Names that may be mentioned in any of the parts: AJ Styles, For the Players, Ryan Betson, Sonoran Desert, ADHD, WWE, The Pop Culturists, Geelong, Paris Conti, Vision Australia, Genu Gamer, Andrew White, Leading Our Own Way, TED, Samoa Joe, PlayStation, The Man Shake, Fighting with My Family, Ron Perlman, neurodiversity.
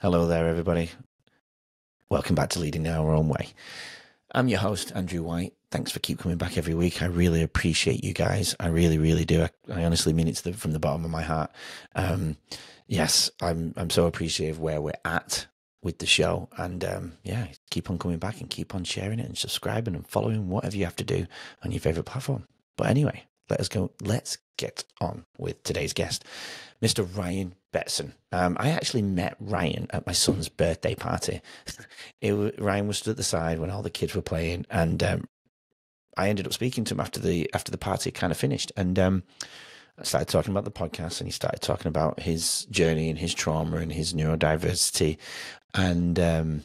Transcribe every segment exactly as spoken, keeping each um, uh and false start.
Hello there, everybody. Welcome back to Leading Our Own Way. I'm your host, Andrew White. Thanks for keep coming back every week. I really appreciate you guys. I really, really do. I, I honestly mean it to the, from the bottom of my heart. Um, yes, I'm I'm so appreciative where we're at with the show. And um, yeah, keep on coming back and keep on sharing it and subscribing and following, whatever you have to do on your favorite platform. But anyway, let us go. Let's get on with today's guest, Mister Ryan Betson. Um, I actually met Ryan at my son's birthday party. It was, Ryan was stood at the side when all the kids were playing, and um, I ended up speaking to him after the after the party kind of finished. And um, I started talking about the podcast, and he started talking about his journey and his trauma and his neurodiversity. And um,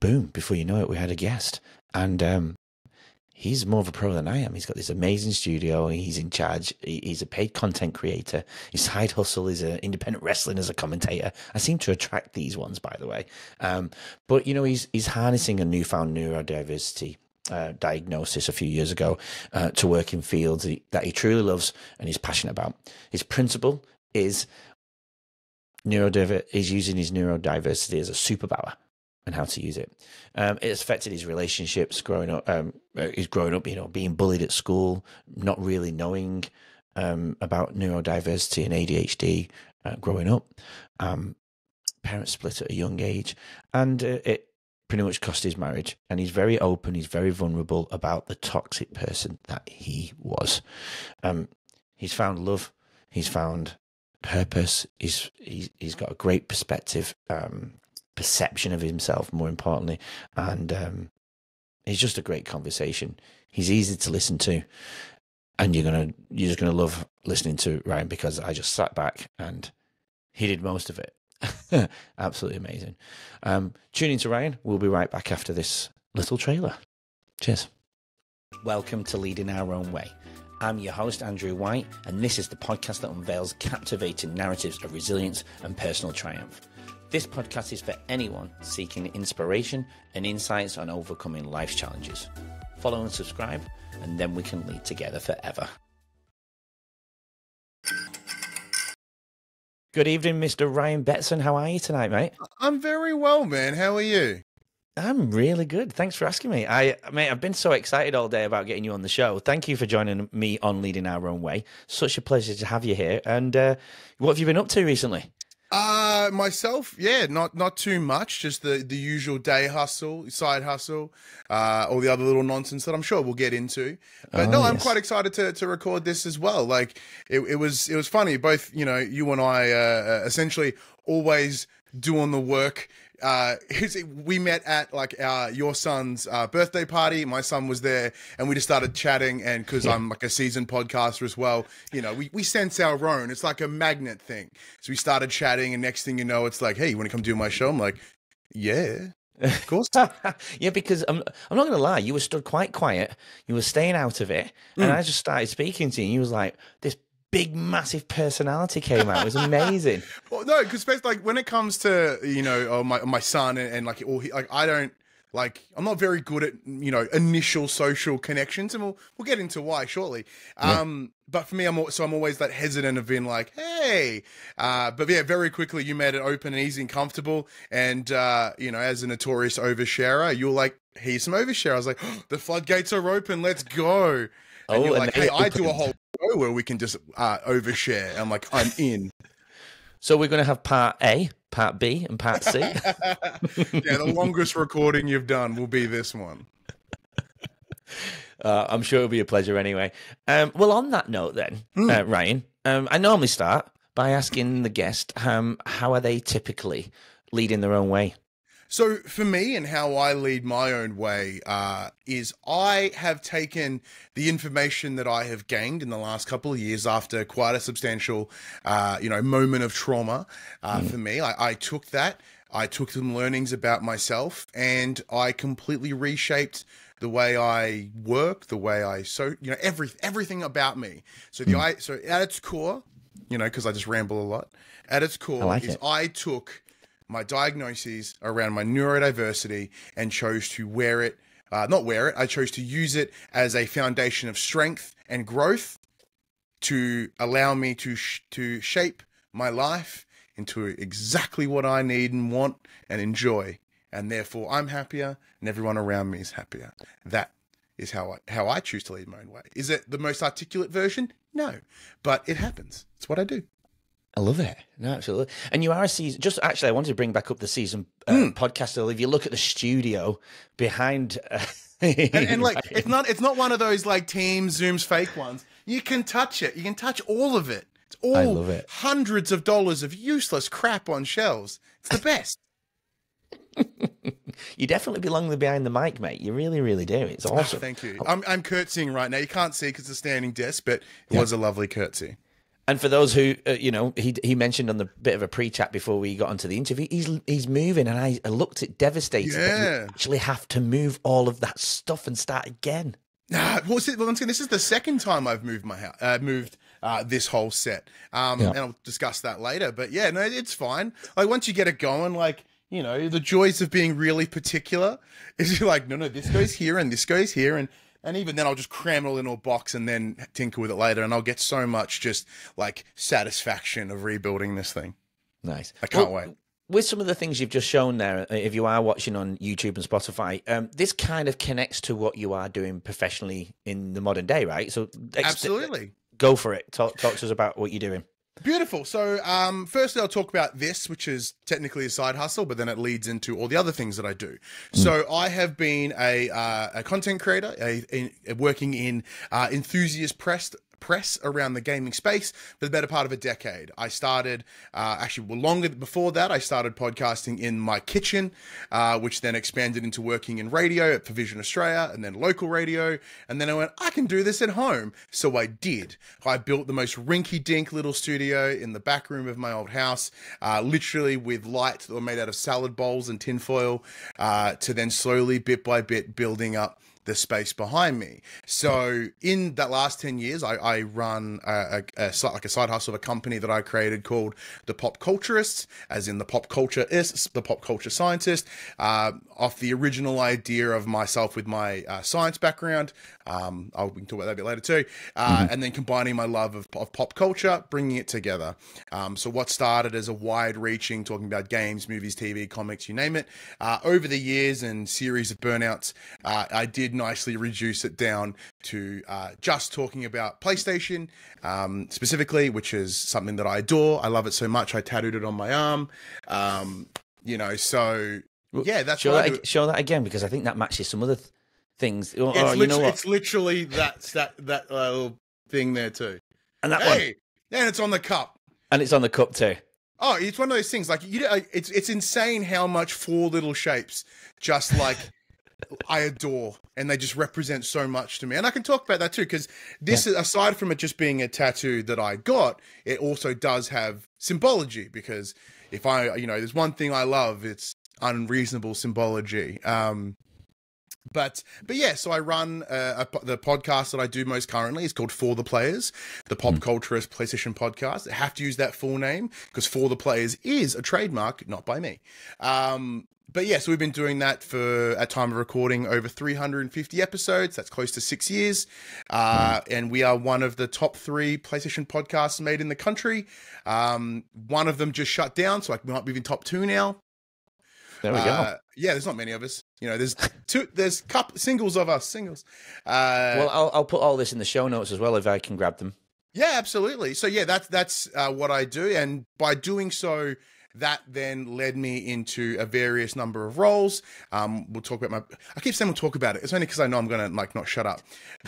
boom, before you know it, we had a guest. And um, he's more of a pro than I am. He's got this amazing studio. He's in charge. He's a paid content creator. His side hustle is an independent wrestling as a commentator. I seem to attract these ones, by the way. Um, but, you know, he's, he's harnessing a newfound neurodiversity uh, diagnosis a few years ago uh, to work in fields that he truly loves and is passionate about. His principle is, neurodiver is using his neurodiversity as a superpower and how to use it. Um, it has affected his relationships growing up. Um, he's growing up, you know, being bullied at school, not really knowing um, about neurodiversity and A D H D uh, growing up. Um, parents split at a young age, and uh, it pretty much cost his marriage. And he's very open. He's very vulnerable about the toxic person that he was. Um, he's found love. He's found purpose. He's, he's, he's got a great perspective, um, perception of himself, more importantly, and um it's just a great conversation. He's easy to listen to, and you're gonna you're just gonna love listening to Ryan, because I just sat back and he did most of it. Absolutely amazing. Um tune in to Ryan. We'll be right back after this little trailer. Cheers. Welcome to Leading Our Own Way. I'm your host, Andrew White, and this is the podcast that unveils captivating narratives of resilience and personal triumph. This podcast is for anyone seeking inspiration and insights on overcoming life's challenges. Follow and subscribe, and then we can lead together forever. Good evening, Mister Ryan Betson. How are you tonight, mate? I'm very well, man. How are you? I'm really good. Thanks for asking me. I, mate, I've been so excited all day about getting you on the show. Thank you for joining me on Leading Our Own Way. Such a pleasure to have you here. And uh, what have you been up to recently? Uh, myself, yeah, not, not too much, just the, the usual day hustle, side hustle, uh, all the other little nonsense that I'm sure we'll get into, but oh, no, yes. I'm quite excited to, to record this as well. Like it, it was, it was funny. Both, you know, you and I, uh, essentially always doing the work. Uh, we met at like our, your son's uh, birthday party. My son was there, and we just started chatting. And because yeah. I'm like a seasoned podcaster as well, you know, we, we sense our own. It's like a magnet thing. So we started chatting, and next thing you know, it's like, hey, you want to come do my show? I'm like, yeah, of course. Yeah, because I'm, I'm not going to lie. You were stood quite quiet. You were staying out of it. Mm. And I just started speaking to you. And you was like, this big, massive personality came out. It was amazing. Well, no, because like when it comes to, you know, my my son and, and like all, he, like I don't like I'm not very good at, you know, initial social connections, and we'll we'll get into why shortly. Yeah. Um, but for me, I'm so I'm always that hesitant of being like, hey, uh, but yeah, very quickly you made it open and easy and comfortable, and uh, you know, as a notorious oversharer, you were like, here's some overshare. I was like, oh, the floodgates are open, let's go. And oh, you're like, and hey, I do a whole show where we can just uh, overshare. I'm like, I'm in. So we're going to have part A, part B, and part C. Yeah, the longest recording you've done will be this one. Uh, I'm sure it'll be a pleasure anyway. Um, well, on that note then, mm. uh, Ryan, um, I normally start by asking the guest, um, how are they typically leading their own way? So for me, and how I lead my own way, uh, is I have taken the information that I have gained in the last couple of years after quite a substantial, uh, you know, moment of trauma. Uh, mm. For me, I, I took that, I took some learnings about myself, and I completely reshaped the way I work, the way I, so, you know, every, everything about me. So the, mm. I, so at its core, you know, cause I just ramble a lot, at its core I like is it. I took my diagnoses around my neurodiversity and chose to wear it, uh, not wear it, I chose to use it as a foundation of strength and growth to allow me to, sh to shape my life into exactly what I need and want and enjoy. And therefore I'm happier and everyone around me is happier. That is how I, how I choose to lead my own way. Is it the most articulate version? No, but it happens. It's what I do. I love it. No, absolutely. And you are a season, just actually, I wanted to bring back up the season uh, mm. podcast. If you look at the studio behind, uh, and, and like, Ryan. it's not, it's not one of those like Team Zoom's fake ones. You can touch it. You can touch all of it. It's all I love it. Hundreds of dollars of useless crap on shelves. It's the best. You definitely belong behind the mic, mate. You really, really do. It's awesome. Oh, thank you. I'm, I'm curtsying right now. You can't see because it's a standing desk, but it yeah. was a lovely curtsy. And for those who, uh, you know, he he mentioned on the bit of a pre-chat before we got onto the interview, he's he's moving, and I, I looked at devastated. Yeah. You actually have to move all of that stuff and start again. Nah, well, this is the second time I've moved my house. Uh, moved uh, this whole set, um, yeah. and I'll discuss that later. But yeah, no, it's fine. Like once you get it going, like. You know, the joys of being really particular is you're like, no, no, this goes here and this goes here. And, and even then I'll just cram it all in a box and then tinker with it later. And I'll get so much just like satisfaction of rebuilding this thing. Nice. I can't well, wait. With some of the things you've just shown there, if you are watching on YouTube and Spotify, um, this kind of connects to what you are doing professionally in the modern day, right? So absolutely. Go for it. Talk, talk to us about what you're doing. Beautiful. So um, firstly, I'll talk about this, which is technically a side hustle, but then it leads into all the other things that I do. Mm. So I have been a, uh, a content creator, a, a, a working in uh, enthusiast press, press around the gaming space for the better part of a decade. I started, uh, actually well, longer before that, I started podcasting in my kitchen, uh, which then expanded into working in radio at Vision Australia and then local radio. And then I went, I can do this at home. So I did. I built the most rinky-dink little studio in the back room of my old house, uh, literally with lights that were made out of salad bowls and tinfoil, uh, to then slowly, bit by bit, building up the space behind me. So in that last ten years, I, I run a, a, a, like a side hustle of a company that I created called The Pop Culturists, as in the pop culture is the pop culture scientist, uh, off the original idea of myself with my uh, science background. Um, I'll we can talk about that a bit later too. Uh, mm-hmm. And then combining my love of, of pop culture, bringing it together. Um, so what started as a wide reaching, talking about games, movies, T V, comics, you name it, uh, over the years and series of burnouts, uh, I did nicely reduce it down to uh, just talking about PlayStation um, specifically, which is something that I adore. I love it so much. I tattooed it on my arm, um, you know, so yeah, that's show, that, show that again, because I think that matches some other th things. Or, it's, or, you know what? It's literally that, that, that little thing there too. And that hey, one. And it's on the cup. And it's on the cup too. Oh, it's one of those things like, you know, it's, it's insane how much four little shapes just like, I adore, and they just represent so much to me. And I can talk about that too, because this yeah. is, aside from it just being a tattoo that I got, it also does have symbology, because if I, you know, there's one thing I love, it's unreasonable symbology. Um, But, but yeah, so I run uh, a, the podcast that I do most currently is called For the Players, the Pop Culturist PlayStation podcast. I have to use that full name because For the Players is a trademark, not by me. Um, but yeah, so we've been doing that for, at time of recording, over three hundred fifty episodes. That's close to six years. Uh, mm. And we are one of the top three PlayStation podcasts made in the country. Um, one of them just shut down, so I might be in top two now. There we uh, go. Yeah, there's not many of us. You know, there's two, there's couple singles of us, singles. Uh, well, I'll, I'll put all this in the show notes as well if I can grab them. Yeah, absolutely. So yeah, that's that's uh, what I do, and by doing so, that then led me into a various number of roles. Um, we'll talk about my. I keep saying we'll talk about it. It's only because I know I'm gonna like not shut up,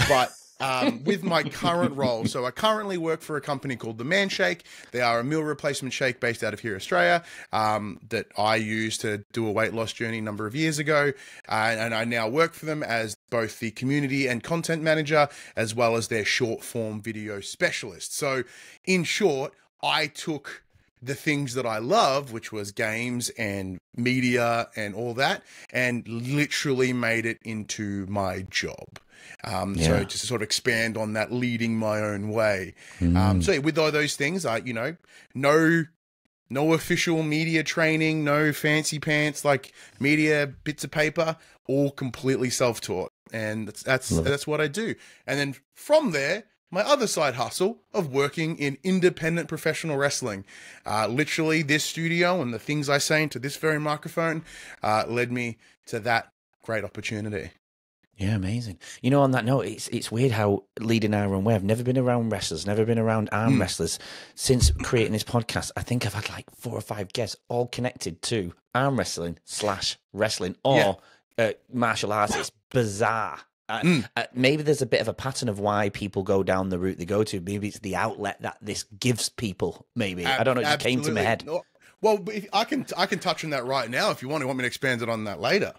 but. Um, with my current role. So I currently work for a company called The Man Shake. They are a meal replacement shake based out of here, Australia, um, that I used to do a weight loss journey a number of years ago. Uh, and I now work for them as both the community and content manager, as well as their short form video specialist. So in short, I took the things that I love, which was games and media and all that, and literally made it into my job. Um, yeah. So just to sort of expand on that, leading my own way. Mm. Um, so with all those things, I, you know, no, no official media training, no fancy pants, like media bits of paper, all completely self-taught. And that's, that's, that's what I do. And then from there, my other side hustle of working in independent professional wrestling. Uh, literally, this studio and the things I say into this very microphone uh, led me to that great opportunity. Yeah, amazing. You know, on that note, it's it's weird how Leading Our Own Way, I've never been around wrestlers, never been around arm mm. wrestlers. Since creating this podcast, I think I've had like four or five guests all connected to arm wrestling slash wrestling or yeah. uh, martial arts. It's bizarre. Uh, mm. uh, maybe there's a bit of a pattern of why people go down the route they go to. Maybe it's the outlet that this gives people. Maybe Ab I don't know. It just came to my head. Well, if I can I can touch on that right now if you want. You want me to expand it on that later?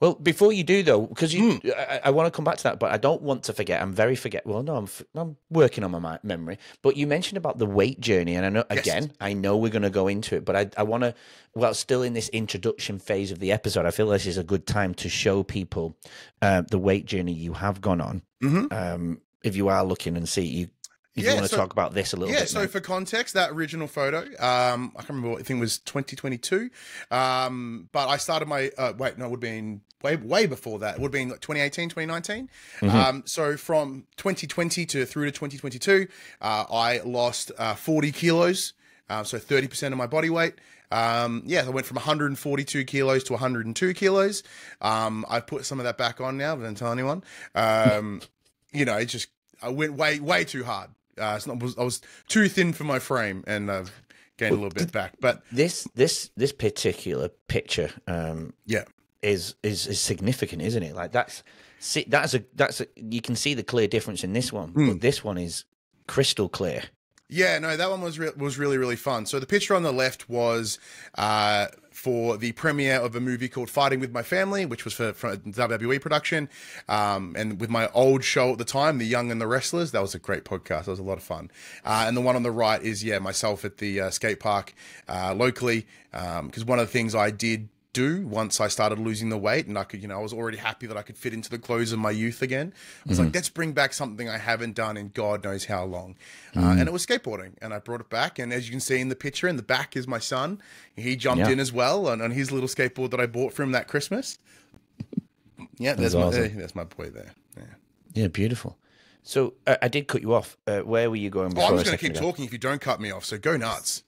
Well, before you do though, because you, mm. I, I want to come back to that, but I don't want to forget. I'm very forget. Well, no, I'm I'm working on my memory. But you mentioned about the weight journey, and I know yes. again, I know we're going to go into it, but I I want to. Well, still in this introduction phase of the episode, I feel this is a good time to show people uh, the weight journey you have gone on. Mm-hmm. um, if you are looking and see you. If yeah, you want so, to talk about this a little yeah, bit. Yeah, so mate. For context, that original photo, um, I can't remember what I think it was twenty twenty-two, um, but I started my, uh, wait, no, it would have been way, way before that. It would have been like twenty eighteen, twenty nineteen. Mm-hmm. um, so from twenty twenty to through to twenty twenty-two, uh, I lost uh, forty kilos, uh, so thirty percent of my body weight. Um, yeah, I went from one hundred forty-two kilos to one hundred two kilos. Um, I put some of that back on now, but don't tell anyone. Um, you know, it just, I went way, way too hard. Uh, it's not, I was too thin for my frame and I've gained well, a little bit back. But this this this particular picture um yeah is is, is significant, isn't it? Like that's see, that's a that's a, you can see the clear difference in this one, mm. but this one is crystal clear. Yeah, no, that one was re was really really fun. So the picture on the left was uh for the premiere of a movie called Fighting with My Family, which was for, for a W W E production. Um, and with my old show at the time, The Young and the Wrestlers, that was a great podcast. That was a lot of fun. Uh, and the one on the right is, yeah, myself at the uh, skate park uh, locally. Because um, one of the things I did do once I started losing the weight and I could, you know, I was already happy that I could fit into the clothes of my youth again. I was mm. like, let's bring back something I haven't done in God knows how long. Mm. Uh, and it was skateboarding and I brought it back. And as you can see in the picture in the back is my son. He jumped yeah. in as well on, on his little skateboard that I bought for him that Christmas. Yeah, there's my, awesome. uh, that's my boy there. Yeah, yeah, beautiful. So uh, I did cut you off. Uh, where were you going? Before oh, I'm just going to keep ago? talking if you don't cut me off. So go nuts.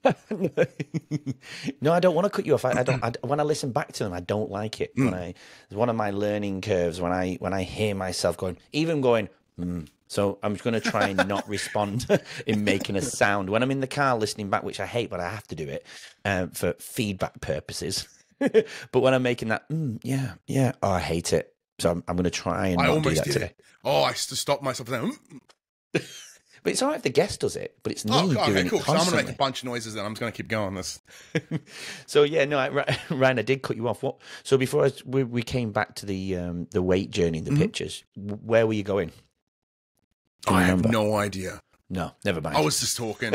No, I don't want to cut you off. I, I don't. I, when I listen back to them, I don't like it. Mm. When I, it's one of my learning curves. When I when I hear myself going, even going. Mm. So I'm just going to try and not respond in making a sound when I'm in the car listening back, which I hate, but I have to do it um, for feedback purposes. But when I'm making that, mm, yeah, yeah, oh, I hate it. So I'm, I'm going to try and I not almost do that did today. It. Oh, I stopped myself. But it's all right if the guest does it, but it's me oh, doing okay, cool. it constantly. So I'm going to make a bunch of noises and I'm just going to keep going on this. So yeah, no, I, Ryan, I did cut you off. What? So before I, we, we came back to the um, the weight journey, the mm-hmm. pictures, where were you going? Can I you have no idea. No, never mind. I was just talking.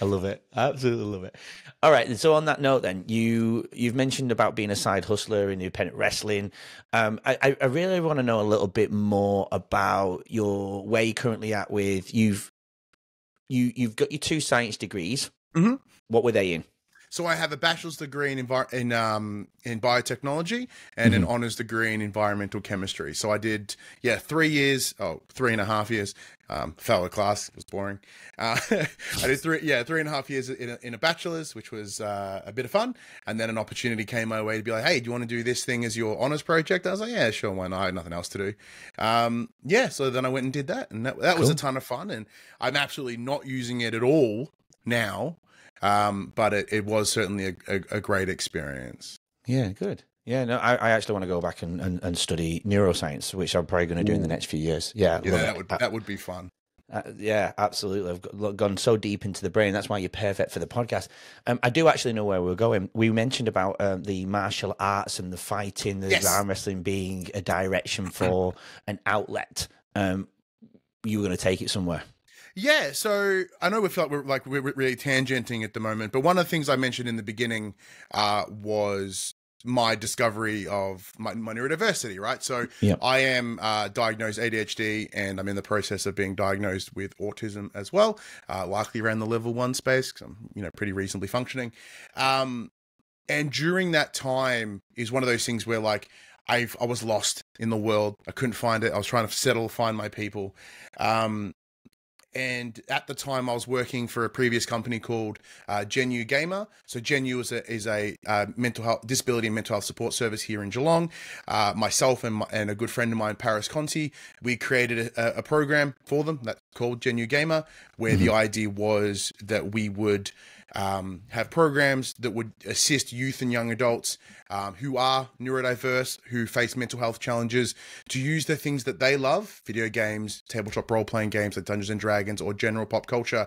I love it. Absolutely love it. All right. And so on that note, then you, you've mentioned about being a side hustler in independent wrestling. Um, I, I really want to know a little bit more about your where you're currently at with you've, you, you've got your two science degrees. Mm-hmm. What were they in? So I have a bachelor's degree in in, um, in biotechnology and mm-hmm. an honors degree in environmental chemistry. So I did, yeah, three years, oh, three and a half years. Um, fell a class. It was boring. Uh, I did three, yeah, three and a half years in a, in a bachelor's, which was uh, a bit of fun. And then an opportunity came my way to be like, hey, do you want to do this thing as your honors project? And I was like, yeah, sure, why not? I had nothing else to do. Um, yeah, so then I went and did that, and that, that cool. was a ton of fun. And I'm absolutely not using it at all now. Um, but it, it was certainly a, a, a great experience. Yeah, good. Yeah, no, I, I actually want to go back and, and, and study neuroscience, which I'm probably going to do Ooh. in the next few years. Yeah, yeah, that would, that would be fun. Uh, yeah, absolutely. I've got, gone so deep into the brain. That's why you're perfect for the podcast. Um, I do actually know where we're going. We mentioned about um, the martial arts and the fighting, the yes. arm wrestling being a direction for an outlet. Um, you were going to take it somewhere. Yeah, so I know we feel like we're like we're really tangenting at the moment, but one of the things I mentioned in the beginning uh, was my discovery of my, my neurodiversity, right? So yep. I am uh, diagnosed A D H D, and I'm in the process of being diagnosed with autism as well, uh, likely around the level one space because I'm you know pretty reasonably functioning. Um, and during that time is one of those things where like I I was lost in the world. I couldn't find it. I was trying to settle, find my people. Um, and at the time, I was working for a previous company called uh, Genu Gamer. So Genu is a, is a uh, mental health, disability and mental health support service here in Geelong. Uh, myself and, my, and a good friend of mine, Paris Conti, we created a, a program for them that's called Genu Gamer, where mm-hmm. the idea was that we would um, have programs that would assist youth and young adults um, who are neurodiverse, who face mental health challenges, to use the things that they love, video games, tabletop role-playing games like Dungeons and Dragons or general pop culture,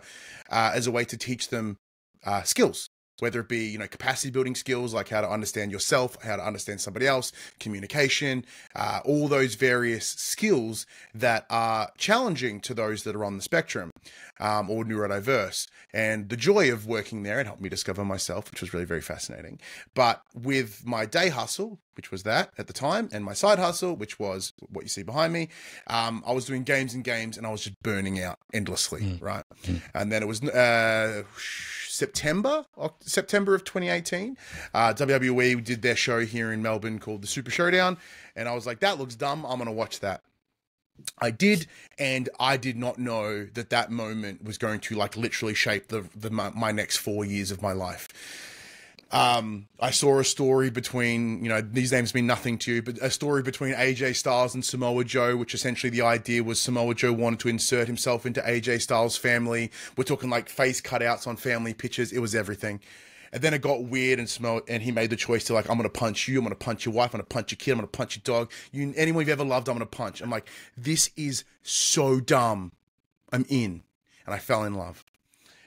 uh, as a way to teach them uh, skills, whether it be, you know, capacity building skills, like how to understand yourself, how to understand somebody else, communication, uh, all those various skills that are challenging to those that are on the spectrum um, or neurodiverse. And the joy of working there, it helped me discover myself, which was really very fascinating. But with my day hustle, which was that at the time, and my side hustle, which was what you see behind me, um, I was doing games and games, and I was just burning out endlessly, mm. right? Mm. And then it was... Uh, September, September of twenty eighteen, uh, W W E did their show here in Melbourne called the Super Showdown. And I was like, that looks dumb. I'm going to watch that. I did. And I did not know that that moment was going to like literally shape the, the my, my next four years of my life. Um, I saw a story between, you know, these names mean nothing to you, but a story between A J Styles and Samoa Joe, which essentially the idea was Samoa Joe wanted to insert himself into A J Styles' family. We're talking like face cutouts on family pictures. It was everything. And then it got weird, and Samoa, and he made the choice to like, I'm going to punch you. I'm going to punch your wife. I'm going to punch your kid. I'm going to punch your dog. You, anyone you've ever loved, I'm going to punch. I'm like, this is so dumb. I'm in. And I fell in love.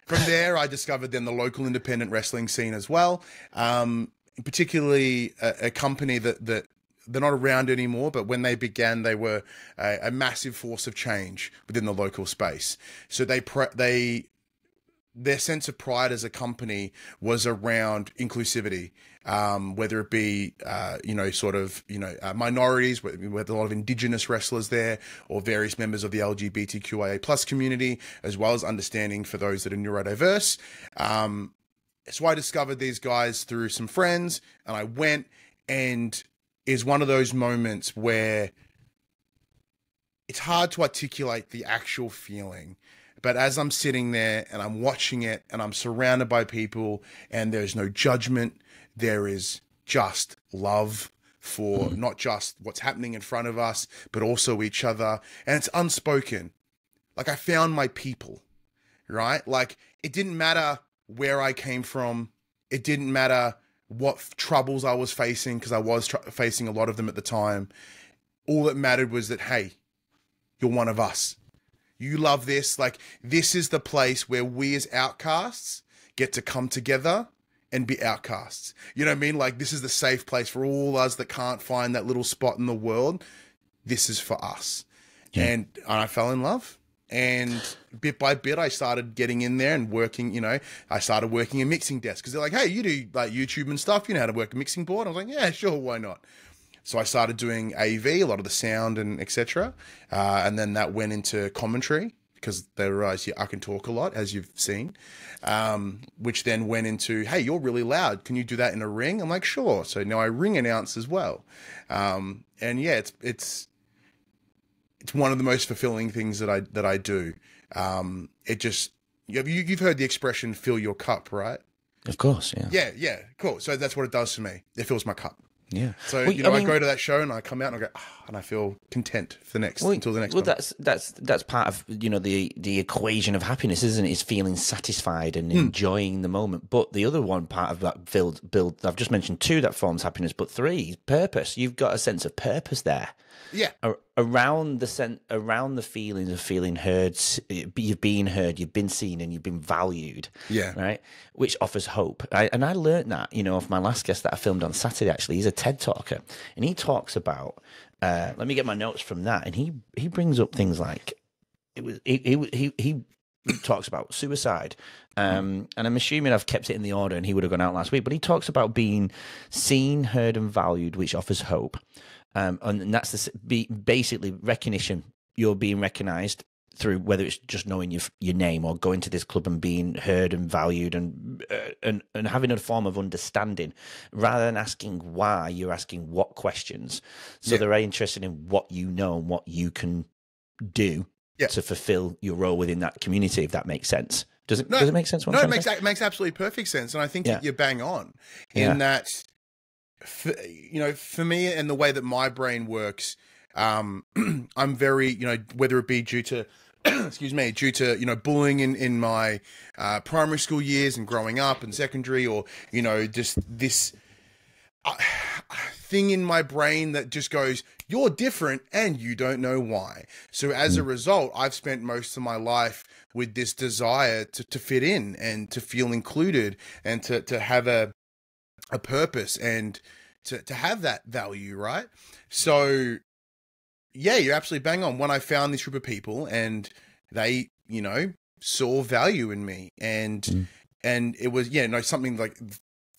From there, I discovered then the local independent wrestling scene as well, um, particularly a, a company that, that they're not around anymore, but when they began, they were a, a massive force of change within the local space. So they they their sense of pride as a company was around inclusivity, um, whether it be, uh, you know, sort of, you know, uh, minorities, we had a lot of Indigenous wrestlers there, or various members of the L G B T Q I A plus community, as well as understanding for those that are neurodiverse. Um, so I discovered these guys through some friends, and I went, and is one of those moments where it's hard to articulate the actual feeling. But as I'm sitting there and I'm watching it and I'm surrounded by people and there's no judgment, there is just love for mm. not just what's happening in front of us, but also each other. And it's unspoken. Like I found my people, right? Like it didn't matter where I came from. It didn't matter what troubles I was facing, because I was tr- facing a lot of them at the time. All that mattered was that, hey, you're one of us. You love this. Like, this is the place where we as outcasts get to come together and be outcasts. You know what I mean? Like, this is the safe place for all us that can't find that little spot in the world. This is for us. Yeah. And, and I fell in love. And bit by bit, I started getting in there and working, you know, I started working a mixing desk because they're like, hey, you do like YouTube and stuff. You know how to work a mixing board. I was like, yeah, sure. Why not? So I started doing A V, a lot of the sound and et cetera. Uh, and then that went into commentary because they realized, yeah, I can talk a lot, as you've seen, um, which then went into, hey, you're really loud. Can you do that in a ring? I'm like, sure. So now I ring announce as well. Um, and yeah, it's, it's, it's one of the most fulfilling things that I, that I do. Um, it just, you, you've heard the expression, fill your cup, right? Of course. Yeah. Yeah. Yeah. Cool. So that's what it does for me. It fills my cup. Yeah. So well, you know, I, mean, I go to that show and I come out and I go, oh, and I feel content for the next well, until the next. Well, one. that's that's that's part of you know the the equation of happiness, isn't it? Is feeling satisfied and mm. enjoying the moment. But the other one part of that build build I've just mentioned two that forms happiness, but three is purpose. You've got a sense of purpose there. Yeah. A around the sen around the feelings of feeling heard, you've been heard, you've been seen, and you've been valued. Yeah. Right. Which offers hope. I, and I learned that, you know, of my last guest that I filmed on Saturday. Actually, he's a TED talker, and he talks about. Uh, let me get my notes from that. And he he brings up things like it was he he he, he talks about suicide. Um, and I'm assuming I've kept it in the order, and he would have gone out last week. But he talks about being seen, heard, and valued, which offers hope. Um, and that's the, basically recognition. You're being recognized through whether it's just knowing your your name or going to this club and being heard and valued and uh, and and having a form of understanding, rather than asking why, you're asking what questions. So yeah. they're very interested in what you know and what you can do yeah. to fulfill your role within that community, if that makes sense. Does it, no, does it make sense? What no, it makes, it makes absolutely perfect sense. And I think yeah. you're bang on in yeah. that, for, you know, for me and the way that my brain works, um, I'm very, you know, whether it be due to, excuse me, due to, you know, bullying in, in my uh, primary school years and growing up and secondary, or, you know, just this uh, thing in my brain that just goes, you're different and you don't know why. So as a result, I've spent most of my life with this desire to, to fit in and to feel included and to, to have a, a purpose and to, to have that value. Right. So yeah, you're absolutely bang on. When I found this group of people and they, you know, saw value in me and, mm. and it was, yeah, no, something like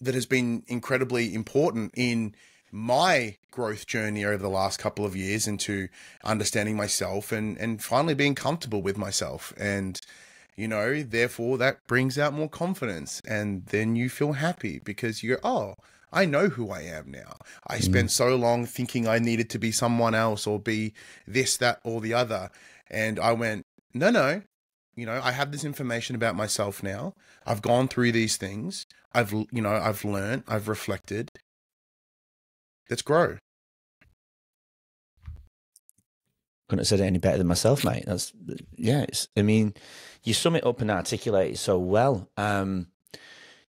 that has been incredibly important in my growth journey over the last couple of years into understanding myself and, and finally being comfortable with myself. And, you know, therefore that brings out more confidence, and then you feel happy because you go, oh, I know who I am now. I mm. spent so long thinking I needed to be someone else or be this, that, or the other. And I went, no, no, you know, I have this information about myself now. I've gone through these things. I've, you know, I've learned, I've reflected. Let's grow. Couldn't have said it any better than myself, mate. That's yeah. It's, I mean, you sum it up and articulate it so well. Um,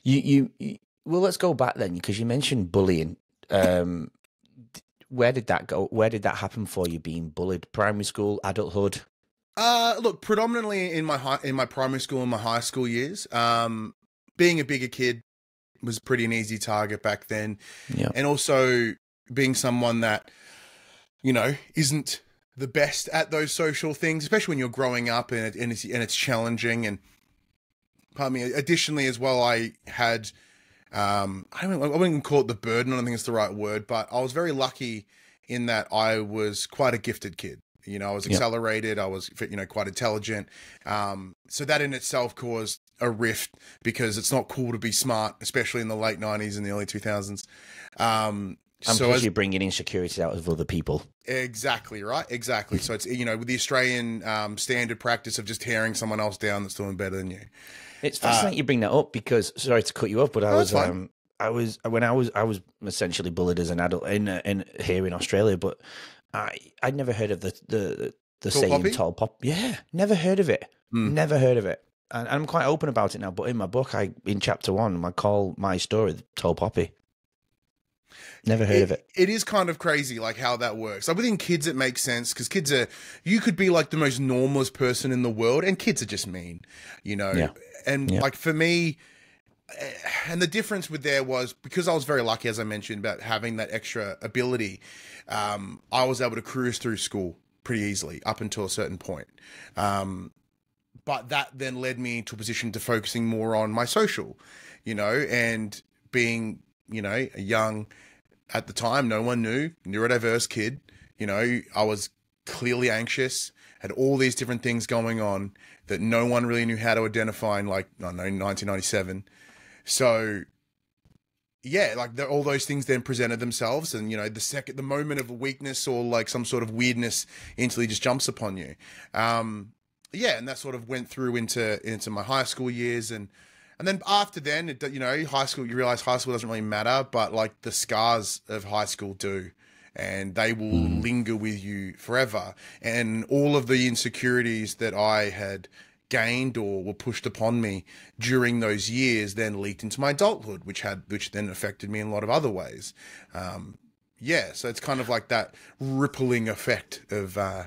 you, you, you well, let's go back then, because you mentioned bullying. Um, where did that go? Where did that happen for you? Being bullied, primary school, adulthood. Uh, look, predominantly in my high, in my primary school and my high school years. Um, being a bigger kid was pretty an easy target back then, yeah. and also being someone that, you know, isn't the best at those social things, especially when you're growing up and, it, and, it's, and it's challenging. And pardon me, additionally as well, I had, um, I don't, I wouldn't even call it the burden. I don't think it's the right word, but I was very lucky in that I was quite a gifted kid. You know, I was accelerated. Yeah. I was, you know, quite intelligent. Um, so that in itself caused a rift, because it's not cool to be smart, especially in the late nineties and the early two thousands. Um, I'm so as, you're bringing insecurities out of other people. Exactly right. Exactly. So it's, you know, with the Australian um, standard practice of just tearing someone else down that's doing better than you. It's fascinating uh, you bring that up, because sorry to cut you off, but I no, was um, I was when I was I was essentially bullied as an adult in in here in Australia, but I I'd never heard of the the the tall saying poppy? tall pop. Yeah, never heard of it. Mm. Never heard of it. And I'm quite open about it now. But in my book, I in chapter one, I call my story the tall poppy. Never heard it, of it. It is kind of crazy, like how that works. Like within kids, it makes sense, because kids are, you could be like the most normalest person in the world, and kids are just mean, you know. Yeah. And yeah. like for me, and the difference with there was because I was very lucky, as I mentioned, about having that extra ability. Um, I was able to cruise through school pretty easily up until a certain point. Um, but that then led me to a position to focusing more on my social, you know, and being, you know, a young, at the time, no one knew, neurodiverse kid. You know, I was clearly anxious, had all these different things going on that no one really knew how to identify in, like, I don't know, nineteen ninety-seven. So yeah, like the, all those things then presented themselves, and, you know, the second, the moment of weakness or like some sort of weirdness instantly just jumps upon you. Um, yeah. And that sort of went through into, into my high school years. And, and then after then, it, you know, high school, you realize high school doesn't really matter, but like the scars of high school do, and they will mm. linger with you forever. And all of the insecurities that I had gained or were pushed upon me during those years then leaked into my adulthood, which had, which then affected me in a lot of other ways. Um, yeah. So it's kind of like that rippling effect of, uh,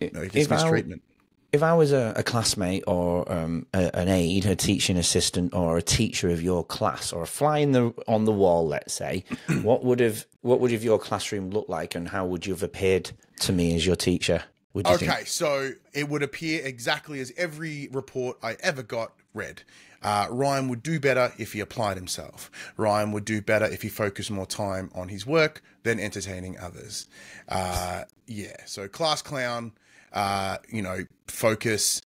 you know, this mistreatment. If I was a, a classmate or um, a, an aide, a teaching assistant, or a teacher of your class, or a fly in the, on the wall, let's say, what would have what would have your classroom looked like, and how would you have appeared to me as your teacher? Would you okay, think? So it would appear exactly as every report I ever got read. Uh, Ryan would do better if he applied himself. Ryan would do better if he focused more time on his work than entertaining others. Uh, yeah, so class clown. uh, you know, focus,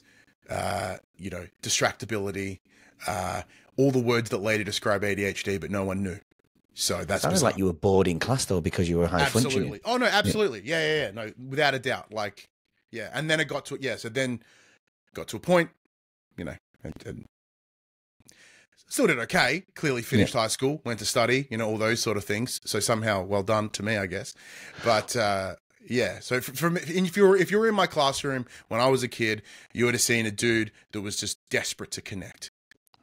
uh, you know, distractibility, uh, all the words that later describe A D H D, but no one knew. So that's sounds like you were bored in class though because you were high functioning. Absolutely. Oh no, absolutely. Yeah. yeah, yeah, yeah. No, without a doubt. Like, yeah. And then it got to yeah. So then got to a point, you know, and, and still did okay. Clearly finished yeah. high school, went to study, you know, all those sort of things. So somehow, well done to me, I guess. But uh, yeah. So from if you were if you were in my classroom when I was a kid, you would have seen a dude that was just desperate to connect.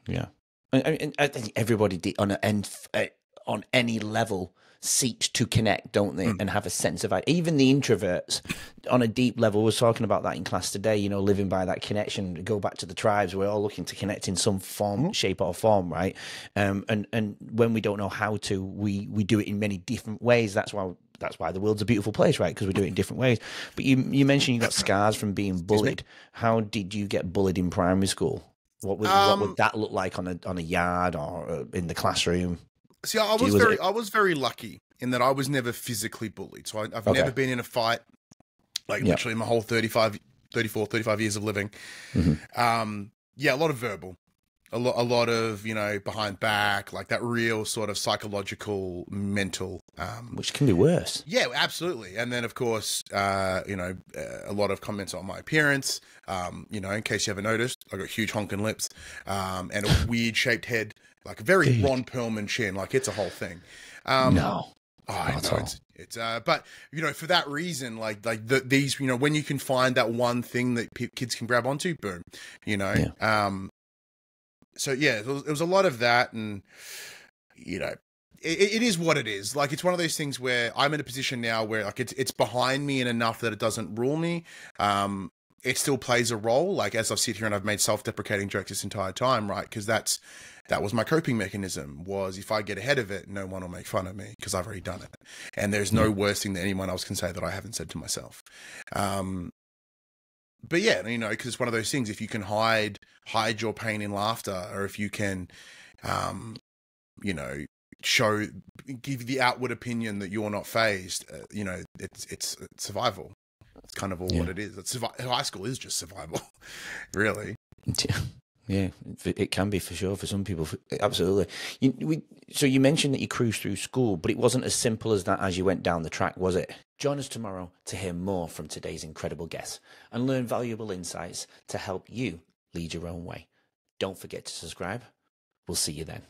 Yeah, and I, I think everybody did on an end. Uh, on any level seeks to connect, don't they? Mm. And have a sense of, even the introverts on a deep level, was talking about that in class today, you know, living by that connection, go back to the tribes. We're all looking to connect in some form, mm. shape or form. Right. Um, and, and when we don't know how to, we, we do it in many different ways. That's why, that's why the world's a beautiful place, right? Because we do it in different ways. But you, you mentioned you got scars from being bullied. How did you get bullied in primary school? What would, um, what would that look like on a, on a yard or in the classroom? See, I was very, I was very lucky in that I was never physically bullied. So I, I've okay. never been in a fight, like yeah. literally my whole thirty-five, thirty-four, thirty-five years of living. Mm-hmm. um, yeah, a lot of verbal, a lot, a lot of, you know, behind back, like that real sort of psychological, mental. Um, Which can be worse. Yeah, absolutely. And then, of course, uh, you know, uh, a lot of comments on my appearance. Um, you know, in case you haven't noticed, I've got huge honking lips um, and a weird shaped head. Like a very Dude. Ron Perlman chin, like it's a whole thing. Um, no, oh, I know it's, it's uh, but you know, for that reason, like like the, these, you know, when you can find that one thing that p kids can grab onto, boom, you know. Yeah. Um, so yeah, it was, it was a lot of that, and you know, it, it is what it is. Like it's one of those things where I'm in a position now where like it's it's behind me and enough that it doesn't rule me. Um, it still plays a role, like as I sit here and I've made self-deprecating jokes this entire time, right? Because that's. That was my coping mechanism, was if I get ahead of it, no one will make fun of me because I've already done it. And there's no worse thing that anyone else can say that I haven't said to myself. Um, but yeah, you know, because it's one of those things, if you can hide, hide your pain in laughter, or if you can, um, you know, show, give the outward opinion that you're not phased, uh, you know, it's, it's, it's survival. It's kind of all yeah. what it is. It's, high school is just survival, really. Yeah. Yeah, it can be for sure for some people. Absolutely. You, we, so you mentioned that you cruised through school, but it wasn't as simple as that as you went down the track, was it? Join us tomorrow to hear more from today's incredible guests and learn valuable insights to help you lead your own way. Don't forget to subscribe. We'll see you then.